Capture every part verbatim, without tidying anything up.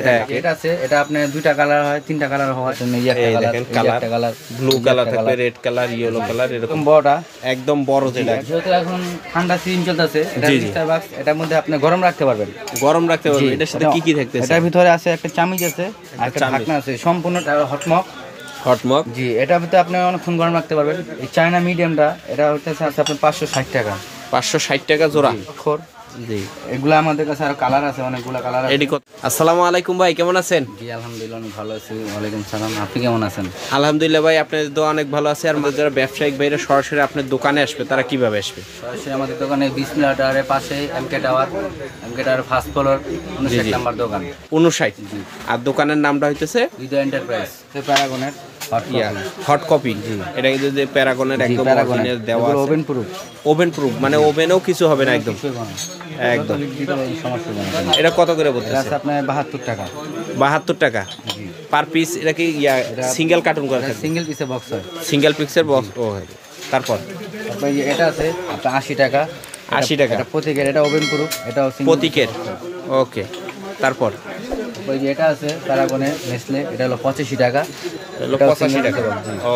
এটা এটা আছে। এটা আপনার দুইটা কালার হয়, তিনটা কালার হওয়ার জন্য এই একটা কালার, একটা কালার ব্লু কালার থাকবে, রেড কালার, ইয়েলো কালার, এরকম বড়টা একদম বড় যেটা। যেহেতু এখন ঠান্ডা সিজন চলতেছে, এটা স্টারবাক্স, এটার মধ্যে আপনি গরম রাখতে পারবেন, গরম রাখতে পারবেন। এটার সাথে কি কি থাকতেছে? এটার ভিতরে আছে একটা চামিচ আছে, একটা ঢাকনা আছে, সম্পূর্ণটা হটমক হটমক, জি এটা ভিতরে আপনি অনেকক্ষণ গরম রাখতে পারবেন। এই চায়না মিডিয়ামটা এটা হচ্ছে আপনার পাঁচশো ষাট টাকা পাঁচশো ষাট টাকা জোড়া। জি এগুলা আমাদের কাছে আর কালার আছে, অনেকগুলো কালার আছে। আসসালামু আলাইকুম ভাই, কেমন আছেন? জি আলহামদুলিল্লাহ আমি ভালো আছি। ওয়ালাইকুম সালাম, আপনি কেমন আছেন? আলহামদুলিল্লাহ ভাই আপনার দোয়া অনেক ভালো আছে। আর যারা ব্যবসায়িক ভাইরা সরাসরি আপনার দোকানে আসবে তারা কিভাবে আসবে? সরাসরি আমাদের দোকানে বিসমিল্লাহ টাওয়ারের পাশে MK tower, MK tower first floor উনষাট নাম্বার দোকান উনষাট। জি আর দোকানের নামটা হইতেছে বিজয় এন্টারপ্রাইজ, প্যারাগনের হট কপি। এটা যে প্যারাগনের একদম অরিজিনাল দেওয়া আছে, ওভেন প্রুফ, ওভেন প্রুফ মানে ওভেনেও কিছু হবে না একদম একদম। এটা কত করে বলতেছে? এটা আপনার বাহাত্তর টাকা বাহাত্তর টাকা পার পিস। এটা কি সিঙ্গেল কার্টুন করা থাকে? সিঙ্গেল পিসের বক্স হয়, সিঙ্গেল পিসের বক্স। ও তারপর এটা আছে আপনার আশি টাকা আশি টাকা প্রতিকের, এটা ওভেন প্রুফ, এটাও প্রতিকের। ওকে তারপর ওই যে এটা আছে প্যারাগনের নেসলে, এটা হলো পঁচাশি টাকা পঁচাশি টাকা।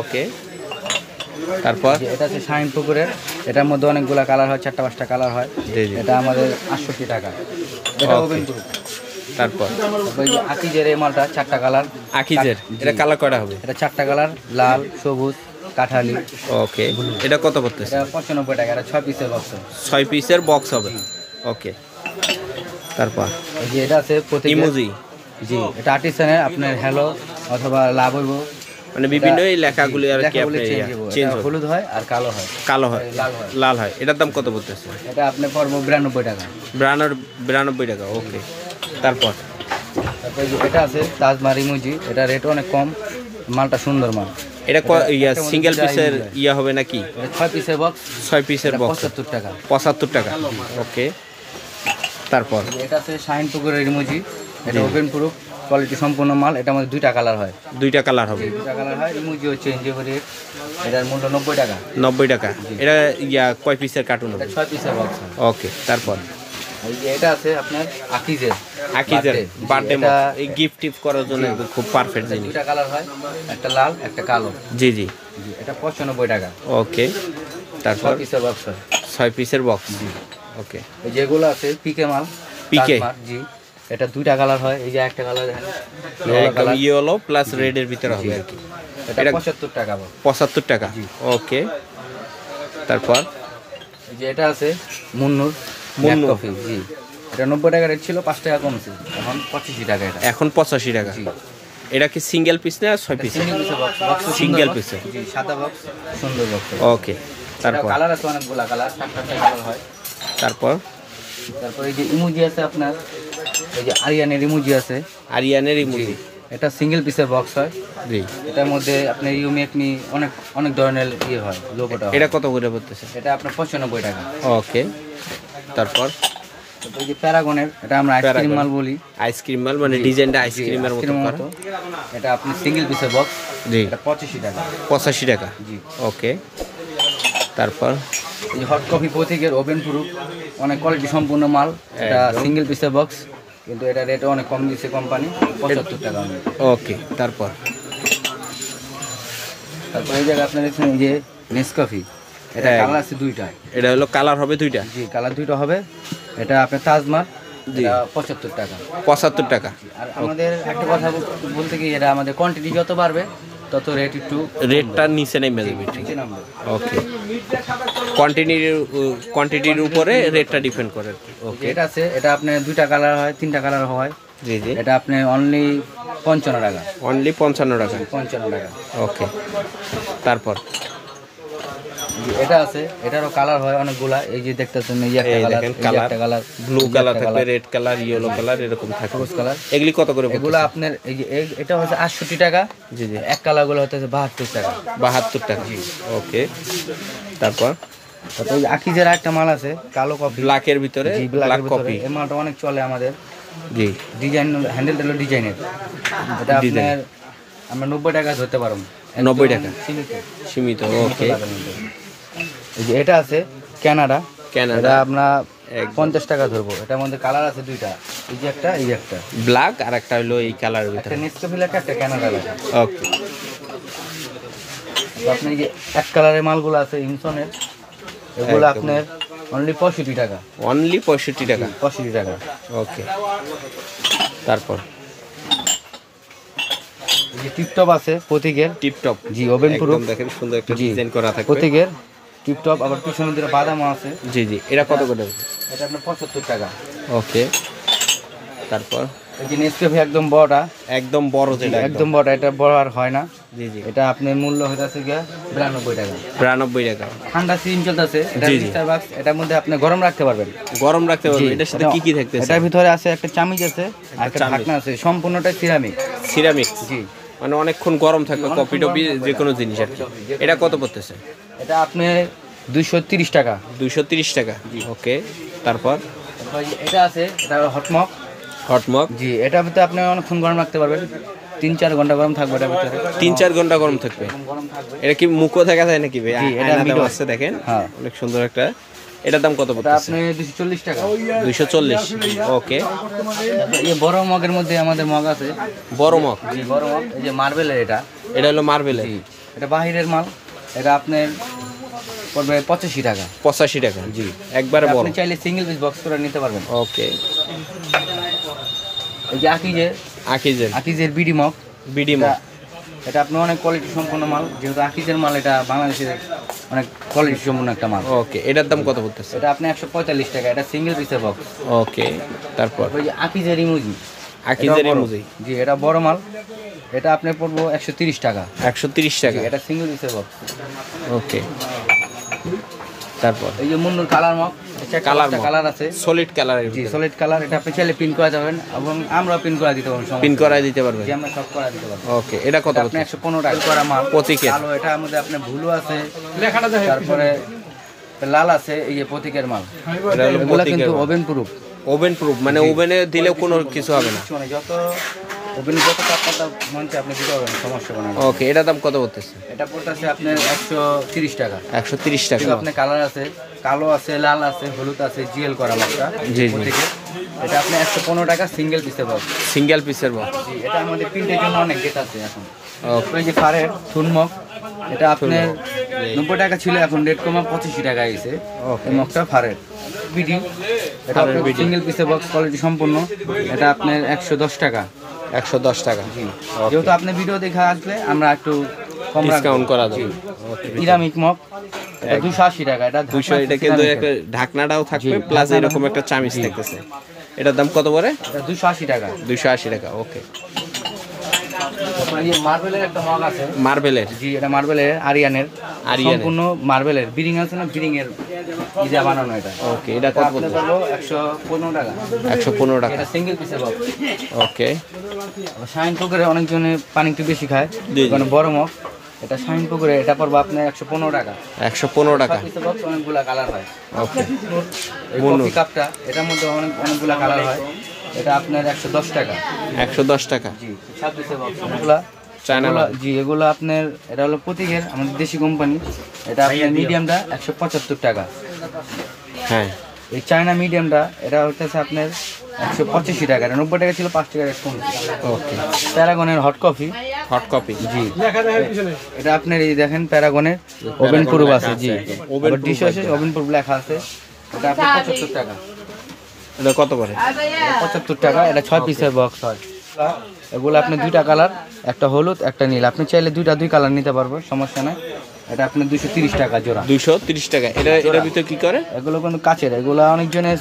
ওকে তারপর এটা আছে শাইন পুকুরের, এটার মধ্যে অনেকগুলো কালার হয়, চারটা পাঁচটা কালার হয়। এটা আমাদের আটষট্টি টাকা। এটা ওভেন প্রুফ। তারপর ওই যে আকিজের এই মালটা চারটা কালার। আকিজের এটা কালার কটা হবে? এটা চারটা কালার, লাল, সবুজ, কাঠালি। ওকে এটা কত পড়তেছে? এটা পঁচানব্বই টাকা। এটা ছয় পিসের বক্স, ছয় পিসের বক্স হবে। ওকে তারপর ওই যে এটা আছে প্রতি ইমোজি, জি এটা আর্টিসানের আপনার হ্যালো অথবা লাভ হইব, মানে বিভিন্ন লেখাগুলি আর কি আপনি চেঞ্জ হয়, হলুদ হয় আর কালো হয়, কালো হয় লাল হয়। এটার দাম কত বলতেছে? এটা আপনি পড়বো বিরানব্বই টাকা, বিরানব্বই টাকা। ওকে তারপর তারপর এটা আছে তাজমার ইমোজি, এটা রেট অনেক কম, মালটা সুন্দর মাল। এটা সিঙ্গেল পিসের ইয়া হবে নাকি? ছয় পিসের বক্স, ছয় পিসের বক্স পঁচাত্তর টাকা পঁচাত্তর টাকা ওকে তারপর এটা আছে শাইন পুকুরের ইমোজি, এটা ওপেন প্রুফ, কোয়ালিটি সম্পূর্ণ মাল। এটা আমাদের দুইটা কালার হয়, দুইটা কালার হবে, দুইটা কালার হয়। ইমোজিও চেঞ্জ করে এটার মূল্য নব্বই টাকা নব্বই টাকা এটা ইয়া কয় পিসের কার্টুন? এটা ছয় পিসের বক্স। ওকে তারপর এই যে এটা আছে আপনার আকিজের, আকিজের বার্থডে এই গিফট টিপ করার জন্য খুব পারফেক্ট জিনিস। দুইটা কালার হয়, একটা লাল একটা কালো। জি জি এটা পঁচানব্বই টাকা। ওকে তারপর ছয় পিসের বক্স, ছয় পিসের বক্স। জি ওকে এই যেগুলো আছে পিকে মাল, পিকে জি এটা দুইটা কালার হয়। এই যে একটা কালার দেখেন, ইয়েলো প্লাস রেড এর ভিতরে হবে আর কি। এটা পঁচাত্তর টাকা পঁচাত্তর টাকা ওকে তারপর এই যে এটা আছে মুন্নুর মুন্নুর কফি, জি এটা নব্বই টাকা রেট ছিল, পাঁচ টাকা কমছে, এখন পঁচাশি টাকা। এটা এখন পঁচাশি টাকা। এটা কি সিঙ্গেল পিস না ছয় পিস? সিঙ্গেল পিস, জি সাদা বক্স, সুন্দর বক্স। ওকে তারপর কালার আছে অনেকগুলা কালার, সাতটা কালার হয়। তারপর তারপর এই যে ইমোজি আছে আপনার, এই যে আরিয়ানের ইমোজি আছে, আরিয়ানের ইমোজি এটা সিঙ্গেল পিসের বক্স হয়। জি এটার মধ্যে আপনি ইউমেকনি অনেক অনেক ধরনের ইয়ে হয়, লোগোটা। এটা কত করে পড়তেছে? এটা আপনার পঁচানব্বই টাকা। ওকে তারপর এই যে প্যারাগনের, এটা আমরা আইসক্রিম মাল বলি, আইসক্রিম মাল মানে ডিজাইনটা আইসক্রিমের মতো। এটা আপনি সিঙ্গেল পিসের বক্স, জি এটা পঁচাশি টাকা পঁচাশি টাকা জি ওকে তারপর এই হট কফি প্রতীকের ওভেন প্রুফ, অনেক কোয়ালিটি সম্পূর্ণ মাল। এটা সিঙ্গেল পিসের বক্স, কিন্তু এটা রেট অনেক কম দিচ্ছে কোম্পানি, পঁচাত্তর টাকা। ওকে তারপর তারপর এই জায়গায় আপনার দেখছেন যে নেসকফি, এটা কালার আছে দুইটা। এটা হলো কালার হবে দুইটা, জি কালার দুইটা হবে। এটা আপনার তাজমার, এটা পঁচাত্তর টাকা পঁচাত্তর টাকা। আর আমাদের একটা কথা বলতে কি, এটা আমাদের কোয়ান্টিটি যত বাড়বে তত রেট একটু রেটটা নিচে নেমে যাবে। ওকে কোয়ান্টিটির কোয়ান্টিটির উপরে রেটটা ডিপেন্ড করে। ওকে এটা আছে, এটা আপনার দুইটা কালার হয়, তিনটা কালার হয়। জি জি এটা আপনি অনলি পঞ্চান্ন টাকা, অনলি পঞ্চান্ন টাকা পঞ্চান্ন টাকা ওকে তারপর এটা আছে, এটারও কালার হয় অনেকগুলা। এই যে দেখতেছেন এই একটা কালার, ব্লু কালার থাকবে, রেড কালার, ইয়েলো কালার, এরকম থাকে কালার। এগুলি কত করে? এগুলো আপনার এই যে এটা হচ্ছে আটষট্টি টাকা। জি জি এক কালারগুলো হচ্ছে বাহাত্তর টাকা বাহাত্তর টাকা জি ওকে তারপর তারপর আকিজের একটা মাল আছে কালো কফি, ব্ল্যাকের ভিতরে ব্ল্যাক কফি। এই মালটা অনেক চলে আমাদের, জি ডিজাইন হ্যান্ডেল হলো ডিজাইনের, এটা আপনার আমরা নব্বই টাকা ধরতে পারব, নব্বই টাকা সীমিত। ওকে, এই যে এটা আছে কানাডা, কানাডা আমরা পঞ্চাশ টাকা ধরবো। এটার মধ্যে কালার আছে দুইটা, এই যে একটা এই একটা ব্ল্যাক আর একটা হলো এই কালার, একটা নেস্কো ব্ল্যাক একটা কানাডা। ওকে, আপনি যে এক কালারের মালগুলো আছে ইনসনের, এগুলো আপনার অনলি পঁয়ষট্টি টাকা, অনলি পঁয়ষট্টি টাকা, পঁয়ষট্টি টাকা। ওকে, তারপর যে টিপটপ আছে প্রতীকের টিপটপ, জি ওভেন প্রুফ, দেখেন সুন্দর একটা ডিজাইন করা থাকে প্রতীকের টিপটপ। আবার পিছনে দুটো বাদামও আছে, জি জি। এটা কত করে? এটা আপনার পঁচাত্তর টাকা। ওকে, তারপর এই যে নেসকেফি একদম বড়টা, একদম বড়, যেটা একদম বড়টা, এটা বড় আর হয় না, জি জি। এটা আপনার মূল্য হইতাছে কি বিরানব্বই টাকা, বিরানব্বই টাকা। ঠান্ডা সিজন চলতেছে, এটা স্টারবাক্স, এটার মধ্যে আপনি গরম রাখতে পারবেন, গরম রাখতে পারবেন। এটার সাথে কি কি থাকতেছে? এটার ভিতরে আছে একটা চামিজ আছে, একটা ঢাকনা আছে, সম্পূর্ণটা সিরামিক, সিরামিক জি, মানে অনেকক্ষণ গরম থাকবে, কফি টপি যে কোনো জিনিস আর কি। এটা কত পড়তেছে? এটা আপনি দুইশো তিরিশ টাকা, দুইশো তিরিশ টাকা। ওকে, তারপর এটা আছে, এটা হটমক, হটমক জি। এটা ভিতরে আপনি অনেকক্ষণ গরম রাখতে পারবেন, তিন চার ঘন্টা গরম থাকবে, এটা ভিতরে তিন চার ঘন্টা গরম থাকবে। এটা কি মুখো থাকা যায় নাকি? এটা মিডো আছে, দেখেন অনেক সুন্দর একটা। এটার দাম কত পড়ছে? আপনি দুইশো চল্লিশ টাকা, দুইশো চল্লিশ। ওকে, এই বড় মগের মধ্যে আমাদের মগ আছে, বড় মগ জি, বড় মগ, এই যে মার্বেলের, এটা এটা হলো মার্বেলের, এটা বাহিরের মাল। এটা আপনার পড়বে পঁচাশি টাকা, পঁচাশি টাকা জি, একবারে বড়। আপনি চাইলে সিঙ্গেল পিস বক্স করে নিতে পারবেন। ওকে, এই যে আকিজের, আকিজের আকিজের বিডি মগ, বিডি মগ, এটা আপনার অনেক কোয়ালিটি সম্পন্ন মাল, যেহেতু আকিজের মাল, এটা বাংলাদেশের অনেক কোয়ালিটি সম্পন্ন একটা মাল। ওকে, এটার দাম কত পড়তেছে? এটা আপনি একশো পঁয়তাল্লিশ টাকা, এটা সিঙ্গেল পিসের বক্স। ওকে, তারপর ওই যে আকিজের ইমোজি, আকিজের ইমোজি জি, এটা বড় মাল, এটা আপনি পড়বো একশো তিরিশ টাকা, একশো তিরিশ টাকা, এটা সিঙ্গেল পিসের বক্স। ওকে, তারপর এই যে মুন্নুর কালার মগ, এটা কালার কালার আছে, সলিড কালার জি, সলিড কালার। এটা আপনি চাইলে প্রিন্ট করা যাবেন এবং আমরা প্রিন্ট করা দিতে পারবো, প্রিন্ট করা দিতে পারবেন জি, আমরা সব করা দিতে পারবো। ওকে, এটা কত? আপনি একশো পনেরো টাকা করা মাল প্রতীকের আলো। এটা আমাদের আপনি ভুলও আছে লেখাটা দেখেন, তারপরে লাল আছে, এই যে প্রতীকের মাল, এগুলো কিন্তু ওভেন প্রুফ, ওভেন প্রুফ মানে ওভেনে দিলেও কোনো কিছু হবে না, যত ওভেন যত তাপমাত্রা মানছে আপনি দিতে পারবেন, সমস্যা হবে না। ওকে, এটা দাম কত পড়তেছে? এটা পড়তেছে আপনার একশো তিরিশ টাকা, একশো তিরিশ টাকা। আপনার কালার আছে, কালো আছে, লাল আছে, হলুদ আছে, জিএল করা মালটা জি জি। এটা আপনি একশো পনেরো টাকা সিঙ্গেল পিসের বক্স, সিঙ্গেল পিসের বক্স জি। এটা আমাদের প্রিন্টের জন্য অনেক গেট আছে এখন। ওকে, এই যে ফারের থুনমক, এটা আপনার নব্বই টাকা ছিল, এখন রেট কমা পঁচিশি টাকা এসে। ওকে, মকটা ফারের বিডি, এটা আপনার সিঙ্গেল পিসের বক্স, কোয়ালিটি সম্পূর্ণ। এটা আপনার একশো দশ টাকা, একশো দশ টাকা জি, যেহেতু আপনি ভিডিও দেখা আসলে আমরা একটু কম ডিসকাউন্ট করা দেব। সিরামিক মগ, এটা দুইশো আশি টাকা, এটা দুইশো, এটা কিন্তু একটা ঢাকনাটাও থাকবে প্লাস এরকম একটা চামিচ থাকতেছে। এটার দাম কত পড়ে? এটা দুইশো আশি টাকা, দুইশো আশি টাকা। ওকে, আপনার এই মার্বেলের একটা মগ আছে, মার্বেলের জি, এটা মার্বেলের আরিয়ানের, আরিয়ান সম্পূর্ণ মার্বেলের বিরিং আছে না, বিরিং এর ইজা বানানো এটা। ওকে, এটা কত বলবো? একশো পনেরো টাকা, একশো পনেরো টাকা, এটা সিঙ্গেল পিসের বক্স। ওকে, শাইন পুকুরে অনেকজনে পানি একটু বেশি খায়, কারণ বড় মগ, এটা শাইন পুকুরে, এটা পড়বো আপনার একশো পনেরো টাকা, একশো পনেরো টাকা। অনেকগুলা কালার হয়। ওকে, কফি কাপটা, এটার মধ্যে অনেক অনেকগুলা কালার হয়, এটা আপনার একশো দশ টাকা, একশো দশ টাকা জি। ছাব্বিশের বক্সগুলা চায়না জি, এগুলো আপনার, এটা হলো প্রতীকের, আমাদের দেশি কোম্পানি। এটা আপনার মিডিয়ামটা একশো পঁচাত্তর টাকা, হ্যাঁ। এই চায়না মিডিয়ামটা, এটা হচ্ছে আপনার একশো পঁচাশি টাকা, এটা নব্বই টাকা ছিল, পাঁচ টাকা কম। ওকে, প্যারাগনের হট কফি, হট কফি জি, এটা আপনার এই দেখেন প্যারাগনের ওভেন প্রুফ আছে জি, ওভেন ডিশ আছে, ওভেন প্রুফ লেখা আছে, এটা আপনার পঁচাত্তর টাকা। এটা কত পড়ে? পঁচাত্তর টাকা, এটা ছয় পিসের বক্স হয়। এগুলো আপনি দুইটা কালার, একটা হলুদ একটা নীল, আপনি চাইলে দুইটা দুই কালার নিতে পারবো, সমস্যা নাই। এটা আপনি দুইশো তিরিশ টাকা জোড়া, দুইশো তিরিশ টাকা। এটা এটার ভিতরে কি করে? এগুলো কিন্তু কাচের, এগুলো অনেকজনে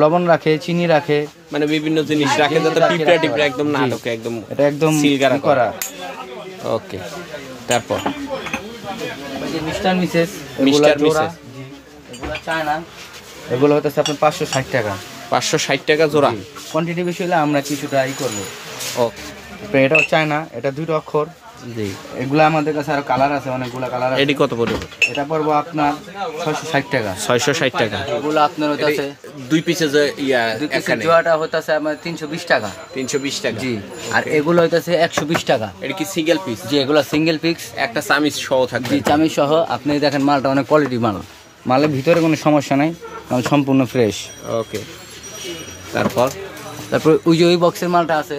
লবণ রাখে, চিনি রাখে, মানে বিভিন্ন জিনিস রাখে যাতে পিপড়া টিপড়া একদম না ঢোকে, একদম এটা একদম সিল করা। ওকে, তারপর মিস্টার মিসেস, মিস্টার মিসেস এগুলো চায়না, এগুলো হচ্ছে আপনার পাঁচশো ষাট টাকা, পাঁচশো ষাট টাকা জোড়া। কোয়ান্টিটি বেশি হলে আমরা কিছুটা ই করবো। ওকে, এটা চায়না, এটা দুটো অক্ষর, জি এগুলা আমাদের কাছে আর কালার আছে অনেকগুলা কালার আছে। এডি কত পড়বে? এটা পড়বো আপনার ছয়শ ষাট টাকা। ছয়শ ষাট টাকা এগুলা আপনার হইতাছে দুই পিসে যে ইয়া এখানে জোড়াটা হইতাছে আমাদের তিনশ বিশ টাকা। তিনশ বিশ টাকা জি। আর এগুলা হইতাছে একশ বিশ টাকা। এটা কি সিঙ্গেল পিস? জি এগুলা সিঙ্গেল পিস, একটা চামিজ সহ থাকবে। জি চামিজ সহ। আপনি দেখেন মালটা অনেক কোয়ালিটি মাল, মালের ভিতরে কোনো সমস্যা নাই, মাল সম্পূর্ণ ফ্রেশ। ওকে তারপর তারপর ওই ওই বক্সের মালটা আছে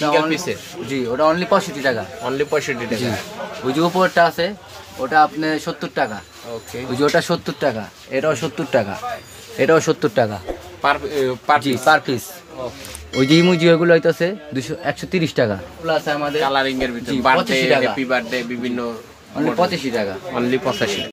সিঙ্গেল পিসের। জি ওটা অনলি পঁয়ষট্টি টাকা। অনলি পঁয়ষট্টি টাকা। ওই যে ওপরটা আছে ওটা আপনি সত্তর টাকা। ওকে ওই যে ওটা সত্তর টাকা, এটাও সত্তর টাকা, এটাও সত্তর টাকা পার পার পিস। ওই যে ইমোজি ওগুলো হইতাছে দুশো একশো তিরিশ টাকা। ওগুলো আছে আমাদের কালারিং এর ভিতরে, বার্থডে হ্যাপি বার্থডে বিভিন্ন, অনলি পঁচাশি টাকা। অনলি পঁচাশি।